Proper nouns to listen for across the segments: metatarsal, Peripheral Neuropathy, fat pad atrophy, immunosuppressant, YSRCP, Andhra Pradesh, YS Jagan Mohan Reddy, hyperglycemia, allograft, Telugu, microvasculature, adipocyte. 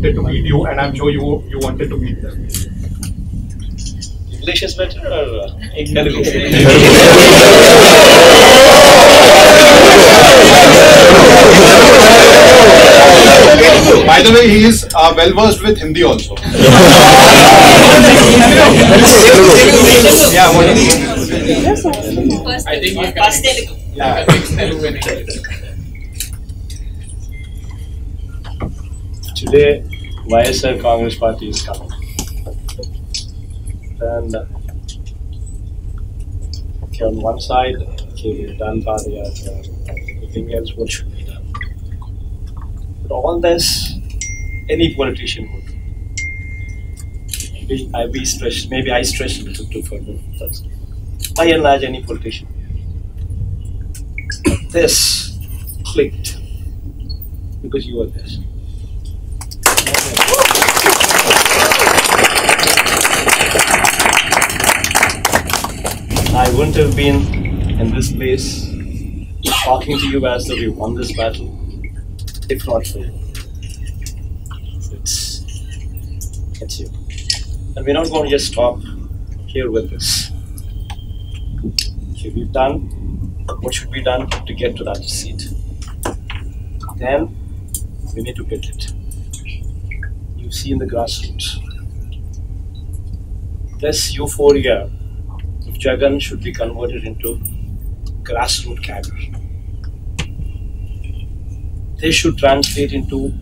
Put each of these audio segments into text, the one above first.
wanted to meet you, and I'm sure you wanted to meet them. English is better or Telugu? By the way, he is well versed with Hindi also. Yeah, what is Telugu? I think he passed Telugu. Yeah, I think Telugu and English. Today, YSR Congress Party is coming, and okay, on one side, okay, we've done party, everything else, what should be done? But all this, any politician would. Maybe I stretch a little too further. By and large, any politician. But this clicked because you were this. I wouldn't have been in this place talking to you as though we won this battle if not for you. It's you. And we're not going to just stop here with this. Okay, we've done what should be done to get to that seat. Then we need to build it. You see in the grassroots. This euphoria Jagan should be converted into grassroots cadre. They should translate into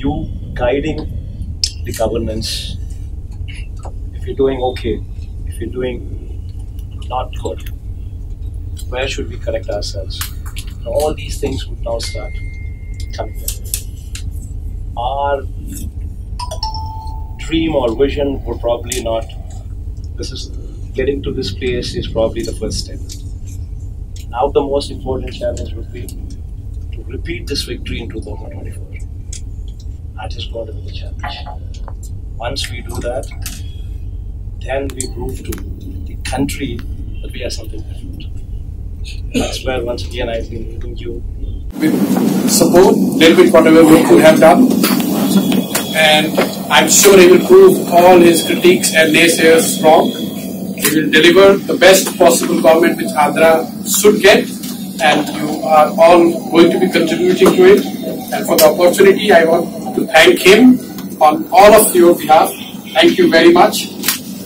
you guiding the governance. If you're doing okay, if you're doing not good, where should we correct ourselves? And all these things would now start coming in. Our dream or vision would probably not, Getting to this place is probably the first step. Now the most important challenge would be to repeat this victory in 2024. That is going to be the challenge. Once we do that, then we prove to the country that we are something different. That's where once again I've been meeting you. With support, little bit whatever we could have done. And I'm sure he will prove all his critiques and naysayers wrong. We will deliver the best possible government which Andhra should get, and you are all going to be contributing to it. And for the opportunity, I want to thank him on all of your behalf. Thank you very much.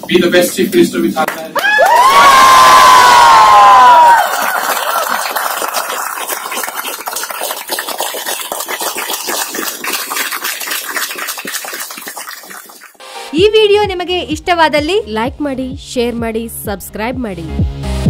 Be the best Chief Minister with Andhra. ಈ video ನಿಮಗೆ ಇಷ್ಟವಾದಲ್ಲಿ like ಮಾಡಿ, share ಮಾಡಿ, subscribe ಮಾಡಿ.